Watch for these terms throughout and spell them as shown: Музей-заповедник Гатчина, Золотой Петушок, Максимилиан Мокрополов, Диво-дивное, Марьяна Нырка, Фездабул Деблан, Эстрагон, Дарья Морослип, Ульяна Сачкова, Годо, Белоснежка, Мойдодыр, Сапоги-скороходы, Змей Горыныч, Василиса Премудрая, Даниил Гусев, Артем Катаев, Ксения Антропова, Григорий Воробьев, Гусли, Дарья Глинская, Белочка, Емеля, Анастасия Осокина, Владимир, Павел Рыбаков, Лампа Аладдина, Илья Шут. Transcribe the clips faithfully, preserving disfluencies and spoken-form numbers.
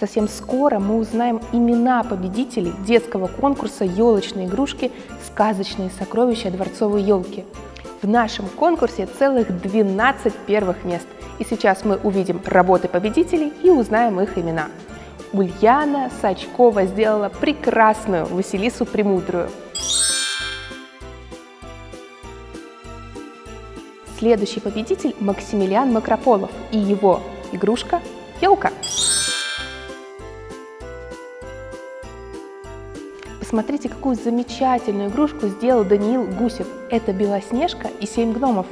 Совсем скоро мы узнаем имена победителей детского конкурса «Елочные игрушки. Сказочные сокровища дворцовой елки». В нашем конкурсе целых двенадцать первых мест. И сейчас мы увидим работы победителей и узнаем их имена. Ульяна Сачкова сделала прекрасную Василису Премудрую. Следующий победитель – Максимилиан Мокрополов и его игрушка «Елка». Посмотрите, какую замечательную игрушку сделал Даниил Гусев. Это «Белоснежка и семь гномов».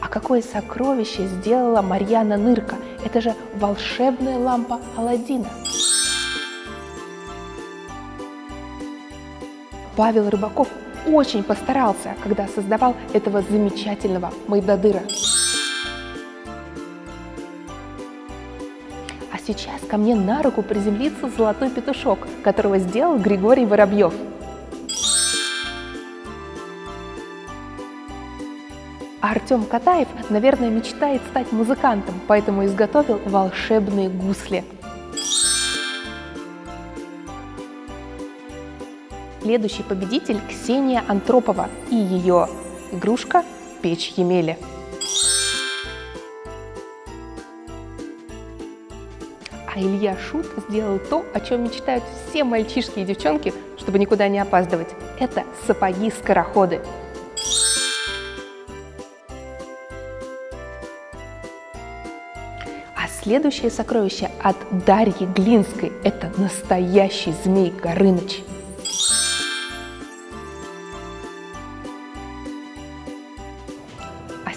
А какое сокровище сделала Марьяна Нырка? Это же волшебная лампа Аладдина. Павел Рыбаков очень постарался, когда создавал этого замечательного Мойдодыра. А сейчас ко мне на руку приземлится Золотой Петушок, которого сделал Григорий Воробьев. А Артем Катаев, наверное, мечтает стать музыкантом, поэтому изготовил волшебные гусли. Следующий победитель – Ксения Антропова и ее игрушка «Печь Емели». А Илья Шут сделал то, о чем мечтают все мальчишки и девчонки, чтобы никуда не опаздывать. Это сапоги-скороходы. А следующее сокровище от Дарьи Глинской – это настоящий змей Горыныч.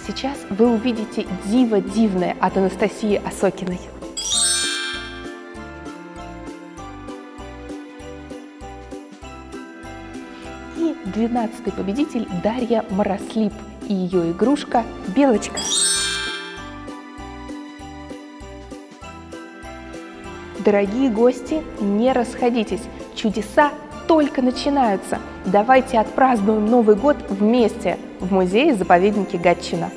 Сейчас вы увидите «Диво-дивное» от Анастасии Осокиной. И двенадцатый победитель – Дарья Морослип и ее игрушка «Белочка». Дорогие гости, не расходитесь, чудеса только начинаются. Давайте отпразднуем Новый год вместе в музее-заповеднике Гатчина.